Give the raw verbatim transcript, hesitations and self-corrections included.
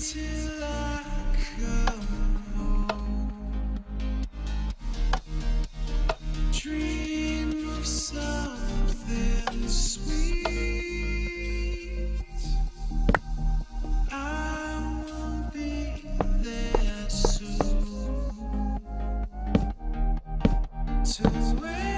till I come home. Dream of something sweet. I will be there soon. To wait.